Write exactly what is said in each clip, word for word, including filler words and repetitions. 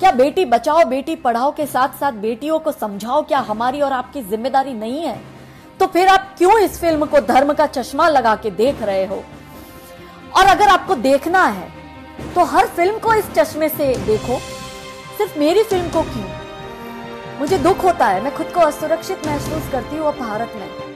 क्या बेटी बचाओ बेटी पढ़ाओ के साथ साथ बेटियों को समझाओ क्या हमारी और आपकी जिम्मेदारी नहीं है? तो फिर आप क्यों इस फिल्म को धर्म का चश्मा लगा के देख रहे हो? और अगर आपको देखना है तो हर फिल्म को इस चश्मे से देखो, सिर्फ मेरी फिल्म को क्यों? मुझे दुख होता है, मैं खुद को असुरक्षित महसूस करती हूँ भारत में।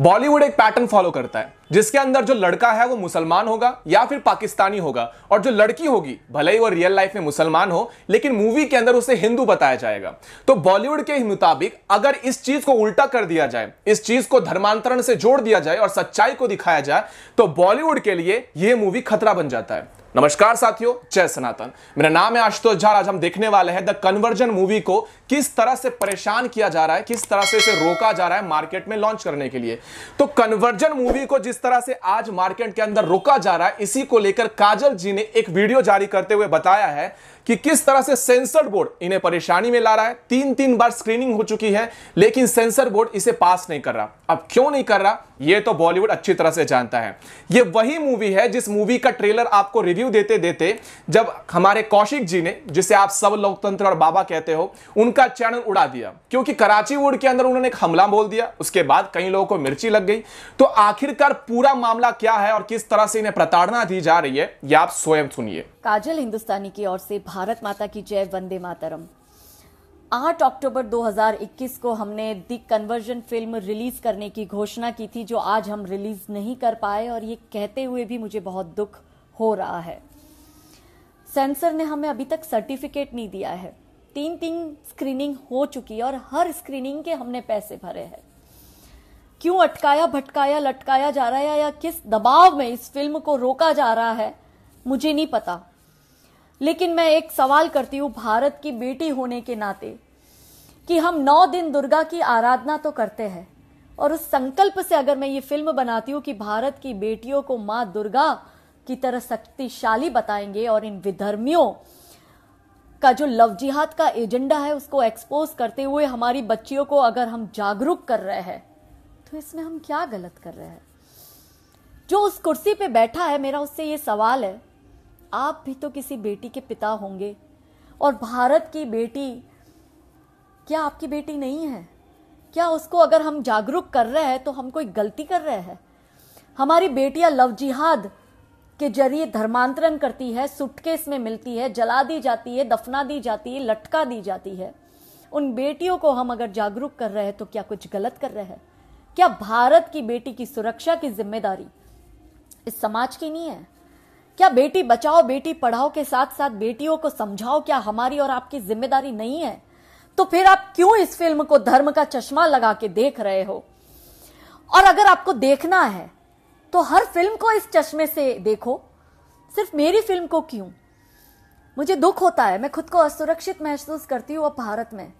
बॉलीवुड एक पैटर्न फॉलो करता है जिसके अंदर जो लड़का है वो मुसलमान होगा या फिर पाकिस्तानी होगा, और जो लड़की होगी भले ही वो रियल लाइफ में मुसलमान हो लेकिन मूवी के अंदर उसे हिंदू बताया जाएगा। तो बॉलीवुड के मुताबिक अगर इस चीज को उल्टा कर दिया जाए, इस चीज को धर्मांतरण से जोड़ दिया जाए और सच्चाई को दिखाया जाए, तो बॉलीवुड के लिए यह मूवी खतरा बन जाता है। नमस्कार साथियों, जय सनातन, मेरा नाम है आशुतोष झा। आज हम देखने वाले हैं द कन्वर्जन मूवी को किस तरह से परेशान किया जा रहा है, किस तरह से इसे रोका जा रहा है मार्केट में लॉन्च करने के लिए। तो कन्वर्जन मूवी को जिस तरह से आज मार्केट के अंदर रोका जा रहा है, इसी को लेकर काजल जी ने एक वीडियो जारी करते हुए बताया है कि किस तरह से सेंसर बोर्ड इन्हें परेशानी में ला रहा है। तीन तीन बार स्क्रीनिंग हो चुकी है लेकिन सेंसर बोर्ड इसे पास नहीं कर रहा। अब क्यों नहीं कर रहा यह तो बॉलीवुड अच्छी तरह से जानता है। यह वही मूवी है जिस मूवी का ट्रेलर आपको रिव्यू देते देते जब हमारे कौशिक जी ने, जिसे आप सब लोकतंत्र और बाबा कहते हो, उनका चैनल उड़ा दिया क्योंकि कराची वुड के अंदर उन्होंने एक हमला बोल दिया, उसके बाद कई लोगों को मिर्ची लग गई। तो आखिरकार पूरा मामला क्या है और किस तरह से इन्हें प्रताड़ना दी जा रही है, यह आप स्वयं सुनिए। काजल हिंदुस्तानी की ओर से भारत माता की जय, वंदे मातरम। आठ अक्टूबर दो हज़ार इक्कीस को हमने द कन्वर्जन फिल्म रिलीज करने की घोषणा की थी, जो आज हम रिलीज नहीं कर पाए, और ये कहते हुए भी मुझे बहुत दुख हो रहा है। सेंसर ने हमें अभी तक सर्टिफिकेट नहीं दिया है। तीन तीन स्क्रीनिंग हो चुकी है और हर स्क्रीनिंग के हमने पैसे भरे हैं। क्यों अटकाया भटकाया लटकाया जा रहा है या किस दबाव में इस फिल्म को रोका जा रहा है मुझे नहीं पता, लेकिन मैं एक सवाल करती हूँ भारत की बेटी होने के नाते कि हम नौ दिन दुर्गा की आराधना तो करते हैं, और उस संकल्प से अगर मैं ये फिल्म बनाती हूँ कि भारत की बेटियों को माँ दुर्गा की तरह शक्तिशाली बताएंगे और इन विधर्मियों का जो लव जिहाद का एजेंडा है उसको एक्सपोज करते हुए हमारी बच्चियों को अगर हम जागरूक कर रहे हैं, तो इसमें हम क्या गलत कर रहे हैं? जो उस कुर्सी पे बैठा है, मेरा उससे ये सवाल है, आप भी तो किसी बेटी के पिता होंगे, और भारत की बेटी क्या आपकी बेटी नहीं है क्या? उसको अगर हम जागरूक कर रहे हैं तो हम कोई गलती कर रहे हैं? हमारी बेटियां लव जिहाद के जरिए धर्मांतरण करती है, सूटकेस में मिलती है, जला दी जाती है, दफना दी जाती है, लटका दी जाती है। उन बेटियों को हम अगर जागरूक कर रहे हैं तो क्या कुछ गलत कर रहे हैं? क्या भारत की बेटी की सुरक्षा की जिम्मेदारी इस समाज की नहीं है? क्या बेटी बचाओ बेटी पढ़ाओ के साथ साथ बेटियों को समझाओ क्या हमारी और आपकी जिम्मेदारी नहीं है? तो फिर आप क्यों इस फिल्म को धर्म का चश्मा लगा के देख रहे हो? और अगर आपको देखना है तो हर फिल्म को इस चश्मे से देखो, सिर्फ मेरी फिल्म को क्यों? मुझे दुख होता है, मैं खुद को असुरक्षित महसूस करती हूँ भारत में।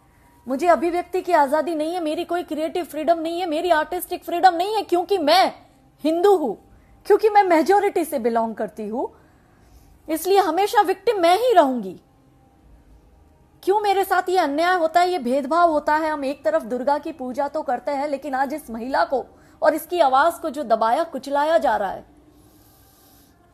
मुझे अभिव्यक्ति की आजादी नहीं है, मेरी कोई क्रिएटिव फ्रीडम नहीं है, मेरी आर्टिस्टिक फ्रीडम नहीं है, क्योंकि मैं हिंदू हूं, क्योंकि मैं मेजॉरिटी से बिलोंग करती हूं, इसलिए हमेशा विक्टिम मैं ही रहूंगी। क्यों मेरे साथ ये अन्याय होता है, ये भेदभाव होता है? हम एक तरफ दुर्गा की पूजा तो करते हैं, लेकिन आज इस महिला को और इसकी आवाज को जो दबाया कुचलाया जा रहा है,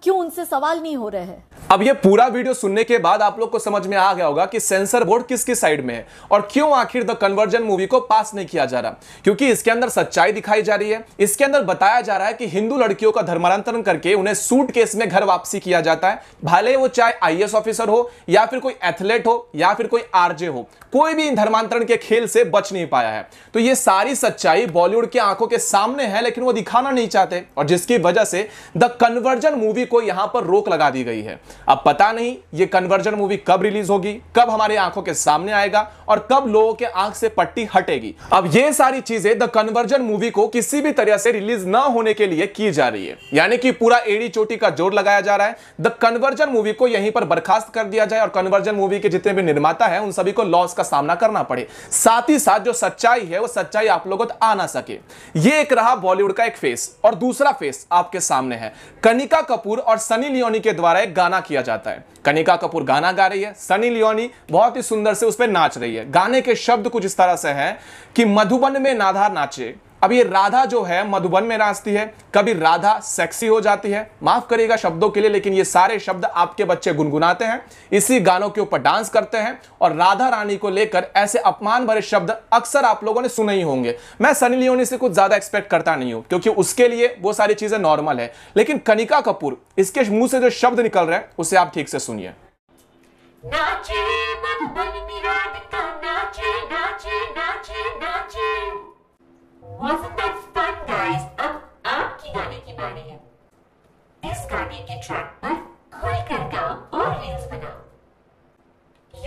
क्यों उनसे सवाल नहीं हो रहे हैं? अब ये पूरा वीडियो सुनने के बाद आप लोग को समझ में आ गया होगा कि सेंसर बोर्ड किसकी साइड में है और क्यों आखिर द कन्वर्जन मूवी को पास नहीं किया जा रहा, क्योंकि इसके अंदर सच्चाई दिखाई जा रही है। इसके अंदर बताया जा रहा है कि हिंदू लड़कियों का धर्मांतरण करके उन्हें सूटकेस में घर वापसी किया जाता है, भले वो चाहे आईएएस ऑफिसर हो या फिर कोई एथलीट हो या फिर कोई आरजे हो, कोई भी इन धर्मांतरण के खेल से बच नहीं पाया है। तो ये सारी सच्चाई बॉलीवुड की आंखों के सामने है, लेकिन वो दिखाना नहीं चाहते, और जिसकी वजह से द कन्वर्जन मूवी को यहां पर रोक लगा दी गई है। अब पता नहीं ये कन्वर्जन मूवी कब रिलीज होगी, कब हमारे आंखों के सामने आएगा और कब लोगों के आंख से पट्टी हटेगी। अब ये सारी चीजें द कन्वर्जन मूवी को किसी भी तरह से रिलीज ना होने के लिए की जा रही है, यानी कि पूरा एड़ी चोटी का जोर लगाया जा रहा है। द कन्वर्जन मूवी को यहीं पर बर्खास्त कर दिया जाए और कन्वर्जन मूवी के जितने भी निर्माता है उन सभी को लॉस का सामना करना पड़े, साथ ही साथ जो सच्चाई है वो सच्चाई आप लोगों तक आ ना सके। ये एक रहा बॉलीवुड का एक फेस, और दूसरा फेस आपके सामने है कनिका कपूर कपूर और सनी लियोनी के द्वारा एक गाना किया जाता है। कनिका कपूर गाना गा रही है, सनी लियोनी बहुत ही सुंदर से उस पर नाच रही है। गाने के शब्द कुछ इस तरह से है कि मधुबन में राधा नाचे। अब ये राधा जो है मधुबन में नाचती है, कभी राधा सेक्सी हो जाती है, माफ करिएगा शब्दों के लिए, लेकिन ये सारे शब्द आपके बच्चे गुनगुनाते हैं, इसी गानों के ऊपर डांस करते हैं और राधा रानी को लेकर ऐसे अपमान भरे शब्द अक्सर आप लोगों ने सुने ही होंगे। मैं सनी लियोनी से कुछ ज्यादा एक्सपेक्ट करता नहीं हूं क्योंकि उसके लिए वो सारी चीजें नॉर्मल है, लेकिन कनिका कपूर इसके मुंह से जो शब्द निकल रहे हैं उसे आप ठीक से सुनिए। Wasn't that fun, guys? अब आपकी गाने की बारी है। इस गाने के ट्रैक पर खुलकर गाओ और रील्स बनाओ।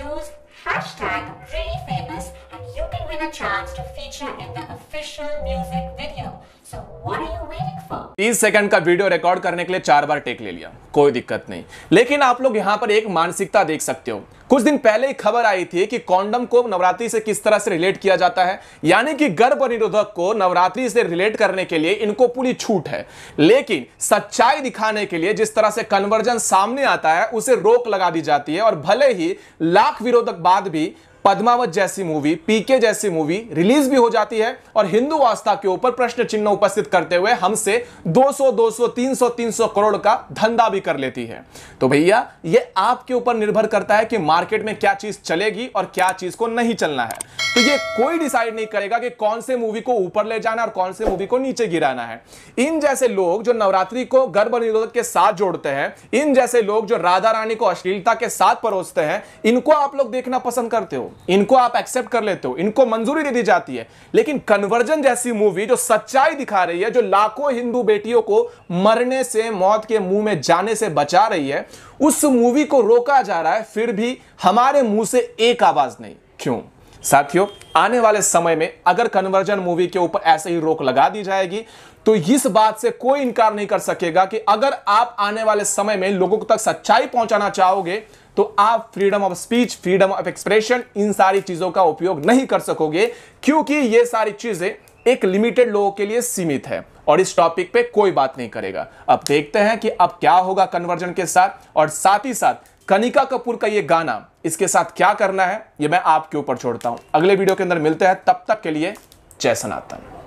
Use hashtag really famous and you can win a chance to feature in the official music video. So what are you waiting for? तीस सेकंड का वीडियो रिकॉर्ड करने के लिए चार बार टेक ले लिया, कोई दिक्कत नहीं, लेकिन आप लोग यहाँ पर एक मानसिकता देख सकते हो। कुछ दिन पहले ही खबर आई थी कि कॉन्डम को नवरात्रि से किस तरह से रिलेट किया जाता है, यानी कि गर्भ निरोधक को नवरात्रि से रिलेट करने के लिए इनको पूरी छूट है, लेकिन सच्चाई दिखाने के लिए जिस तरह से कन्वर्जन सामने आता है उसे रोक लगा दी जाती है। और भले ही लाख विरोधक बाद भी पद्मावत जैसी मूवी, पीके जैसी मूवी रिलीज भी हो जाती है और हिंदू आस्था के ऊपर प्रश्न चिन्ह उपस्थित करते हुए हमसे दो सौ, दो सौ, तीन सौ, तीन सौ करोड़ का धंधा भी कर लेती है। तो भैया ये आपके ऊपर निर्भर करता है कि मार्केट में क्या चीज चलेगी और क्या चीज को नहीं चलना है। तो ये कोई डिसाइड नहीं करेगा कि कौन से मूवी को ऊपर ले जाना और कौन से मूवी को नीचे गिराना है। इन जैसे लोग जो नवरात्रि को गर्भ निरोधक के साथ जोड़ते हैं, इन जैसे लोग जो राधा रानी को अश्लीलता के साथ परोसते हैं, इनको आप लोग देखना पसंद करते हो, इनको आप एक्सेप्ट कर लेते हो, इनको मंजूरी दे दी जाती है। लेकिन कन्वर्जन जैसी मूवी जो सच्चाई दिखा रही है, जो लाखों हिंदू बेटियों को मरने से, मौत के मुंह में जाने से बचा रही है, उस मूवी को रोका जा रहा है, फिर भी हमारे मुंह से एक आवाज नहीं। क्यों साथियों? आने वाले समय में अगर कन्वर्जन मूवी के ऊपर ऐसे ही रोक लगा दी जाएगी तो इस बात से कोई इनकार नहीं कर सकेगा कि अगर आप आने वाले समय में लोगों तक सच्चाई पहुंचाना चाहोगे तो आप freedom of speech, freedom of expression, इन सारी चीजों का उपयोग नहीं कर सकोगे, क्योंकि ये सारी चीजें एक लिमिटेड लोगों के लिए सीमित है और इस टॉपिक पे कोई बात नहीं करेगा। अब देखते हैं कि अब क्या होगा कन्वर्जन के साथ, और साथ ही साथ कनिका कपूर का ये गाना, इसके साथ क्या करना है ये मैं आपके ऊपर छोड़ता हूं। अगले वीडियो के अंदर मिलते हैं, तब तक के लिए जय सनातन।